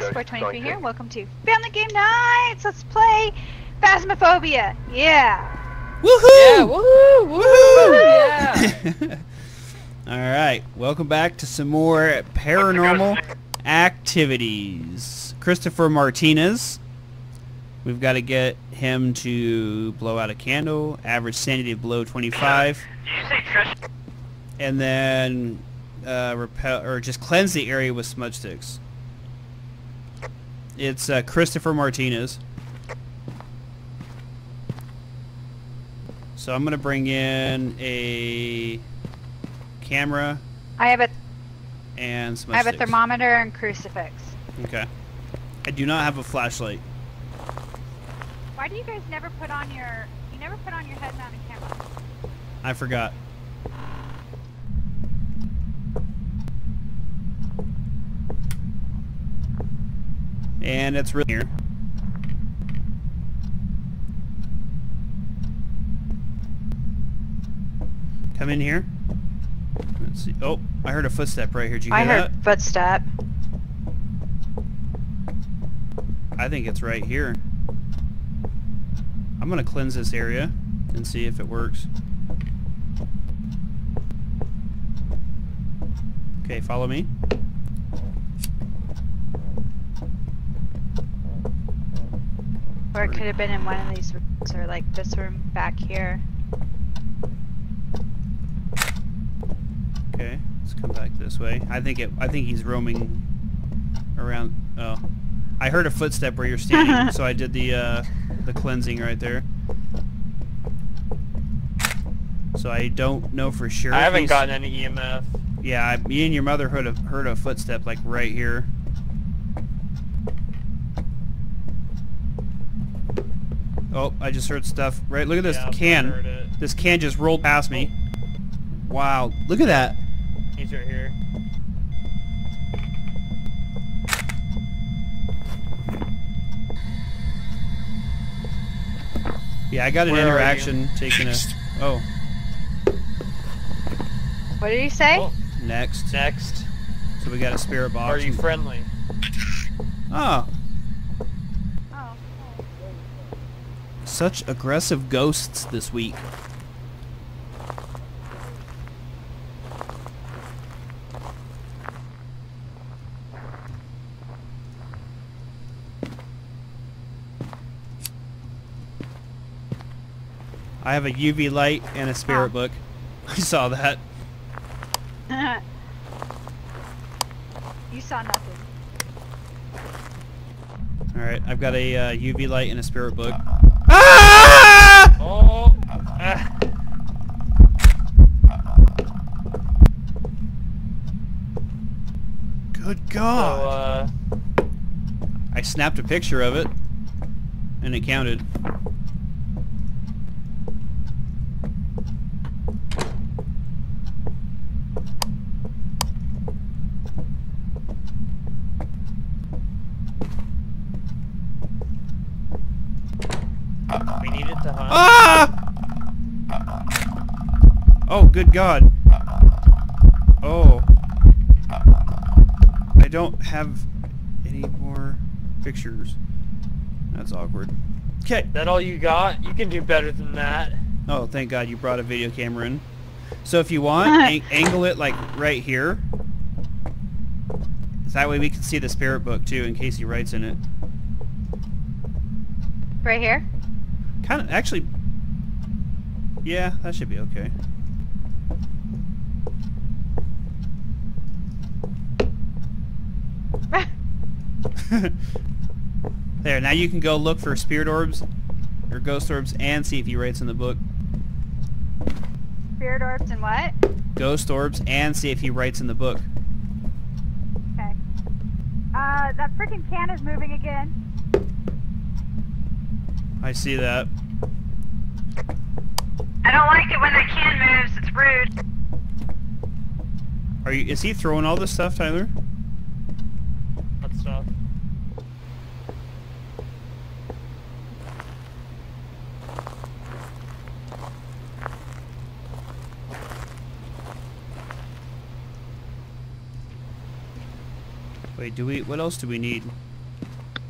Just 423 here. Welcome to Family Game Nights. Let's play Phasmophobia. Yeah. Woohoo! Yeah, woohoo! Woohoo! Yeah. All right. Welcome back to some more paranormal activities. Christopher Martinez. We've got to get him to blow out a candle. Average sanity below 25. Did you say Trish? And then repel or just cleanse the area with smudge sticks. It's Christopher Martinez. So I'm gonna bring in a camera. I have a thermometer and crucifix. Okay. I do not have a flashlight. Why do you guys never put on your head-mounted camera? I forgot. And it's really here. Come in here. Let's see. Oh, I heard a footstep right here. Did you hear that? I heard footstep. I think it's right here. I'm gonna cleanse this area and see if it works. Okay, follow me. Or it could have been in one of these rooms, or like this room back here. Okay, let's come back this way. I think he's roaming around. Oh, I heard a footstep where you're standing, so I did the cleansing right there. So I don't know for sure. I haven't gotten any EMF. Yeah, me and your mother heard a footstep like right here. Oh, I just heard stuff. Right, look at this can. This can just rolled past me. Wow, look at that. He's right here. Yeah, I got an interaction taking a... Oh. What did you say? Oh. Next. Next. So we got a spirit box. Are you friendly? Oh. Such aggressive ghosts this week. I have a UV light and a spirit book. I saw that. You saw nothing. Alright, I've got a UV light and a spirit book. Ah! Oh. Good God! So, I snapped a picture of it, and it counted. Good God. Oh. I don't have any more pictures. That's awkward. Okay. That all you got? You can do better than that. Oh, thank God you brought a video camera in. So if you want, angle it like right here. That way we can see the spirit book too in case he writes in it. Right here? Kind of, actually. Yeah, that should be okay. There, now you can go look for spirit orbs or ghost orbs and see if he writes in the book. Spirit orbs and what? Ghost orbs and see if he writes in the book. Okay. That freaking can is moving again. I see that. I don't like it when that can moves, it's rude. Is he throwing all this stuff, Tyler? Stuff. Wait, what else do we need?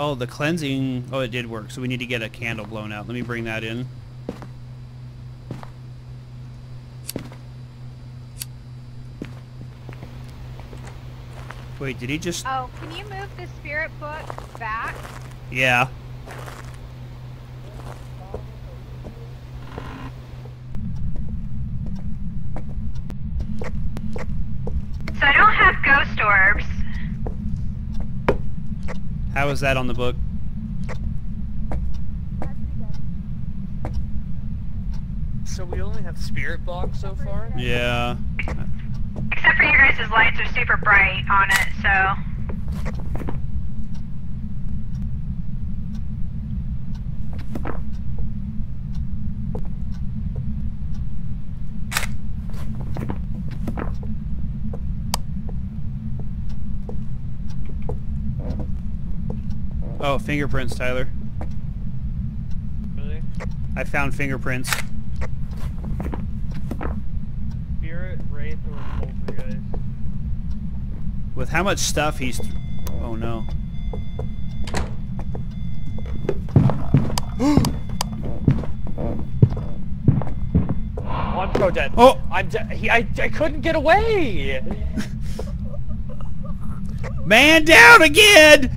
Oh, the cleansing. Oh, it did work. So we need to get a candle blown out. Let me bring that in. Wait, did he just... Oh, can you move the spirit book back? Yeah. So I don't have ghost orbs. How is that on the book? So we only have spirit box so far? Yeah. Except for you guys' lights are super bright on it, so... Oh, fingerprints, Tyler. Really? I found fingerprints. With how much stuff he's... Oh no. I'm so dead. Oh! I'm dead. I couldn't get away! Man down again!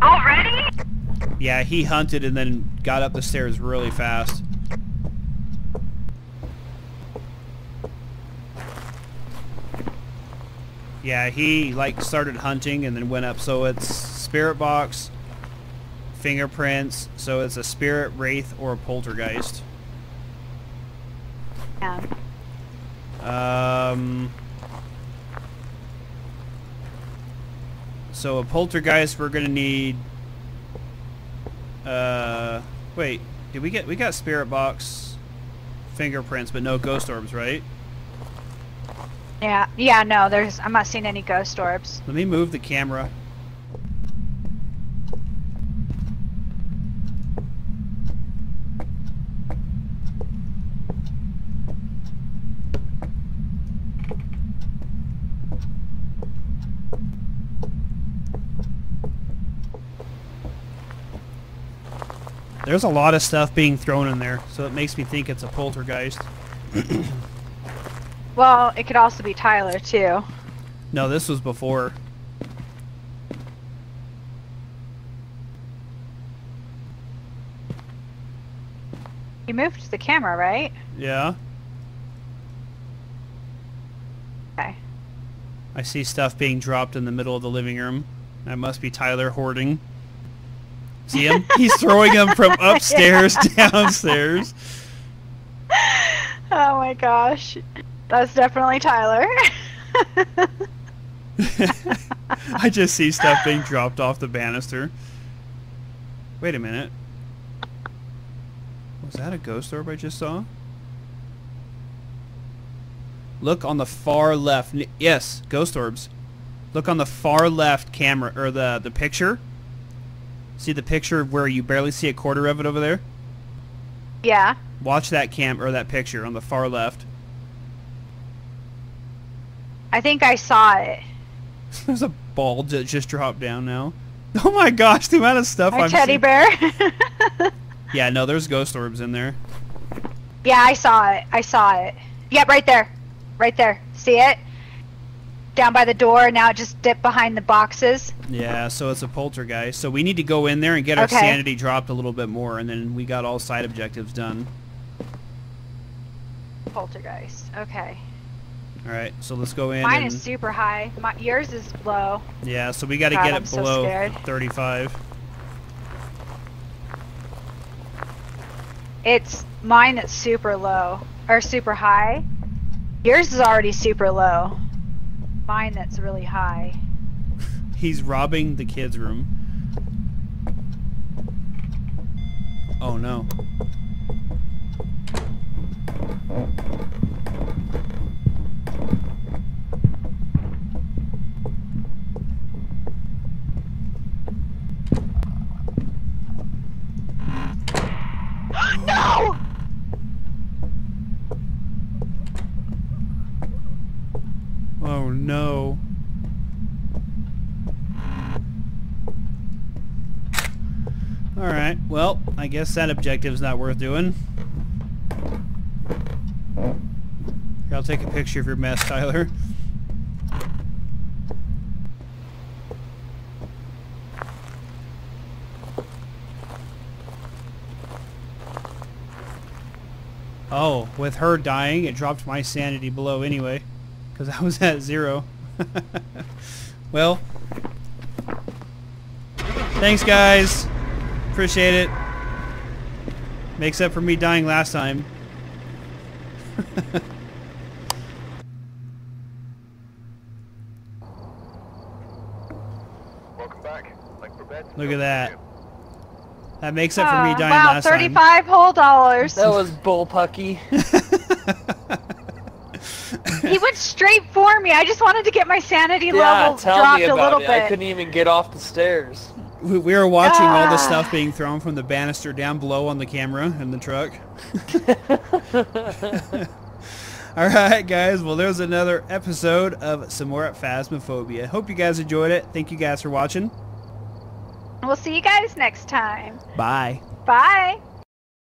Already? Yeah, he hunted and then got up the stairs really fast. Yeah, he like started hunting and then went up. So it's spirit box, fingerprints. So it's a spirit, wraith, or a poltergeist. Yeah. So a poltergeist, we're gonna need. Wait, did we get? We got spirit box, fingerprints, but no ghost orbs, right? Yeah, yeah, no, there's, I'm not seeing any ghost orbs. Let me move the camera. There's a lot of stuff being thrown in there, so it makes me think it's a poltergeist. Well, it could also be Tyler, too. No, this was before. You moved the camera, right? Yeah. Okay. I see stuff being dropped in the middle of the living room. That must be Tyler hoarding. See him? He's throwing them from upstairs downstairs. Oh my gosh. That's definitely Tyler. I just see stuff being dropped off the banister. Wait a minute. Was that a ghost orb I just saw? Look on the far left. Yes, ghost orbs. Look on the far left camera, or the picture. See the picture where you barely see a quarter of it over there? Yeah. Watch that cam, or that picture on the far left. I think I saw it. There's a ball that just dropped down now. Oh my gosh, the amount of stuff I've seen. A teddy bear. Yeah, no, there's ghost orbs in there. Yeah, I saw it. I saw it. Yep, right there. Right there. See it? Down by the door, now it just dipped behind the boxes. Yeah, so it's a poltergeist. So we need to go in there and get our sanity dropped a little bit more, and then we got all side objectives done. Poltergeist. Okay. All right, so let's go in. Mine is super high. Yours is low. Yeah, so we got to get it below 35. It's mine that's super low or super high. Yours is already super low. Mine that's really high. He's robbing the kids' room. Oh no. Oh Alright, well, I guess that objective's not worth doing. Here, I'll take a picture of your mess, Tyler. Oh, with her dying, it dropped my sanity below anyway, because I was at 0. Well, thanks guys. Appreciate it. Makes up for me dying last time. Welcome back. Like prepared. Look at that. That makes up for me dying last time. Wow, 35 whole dollars. That was bullpucky. He went straight for me. I just wanted to get my sanity level dropped a little bit. I couldn't even get off the stairs. We were watching all the stuff being thrown from the banister down below on the camera in the truck. Alright guys, well there's another episode of some more Phasmophobia. Hope you guys enjoyed it. Thank you guys for watching. We'll see you guys next time. Bye. Bye.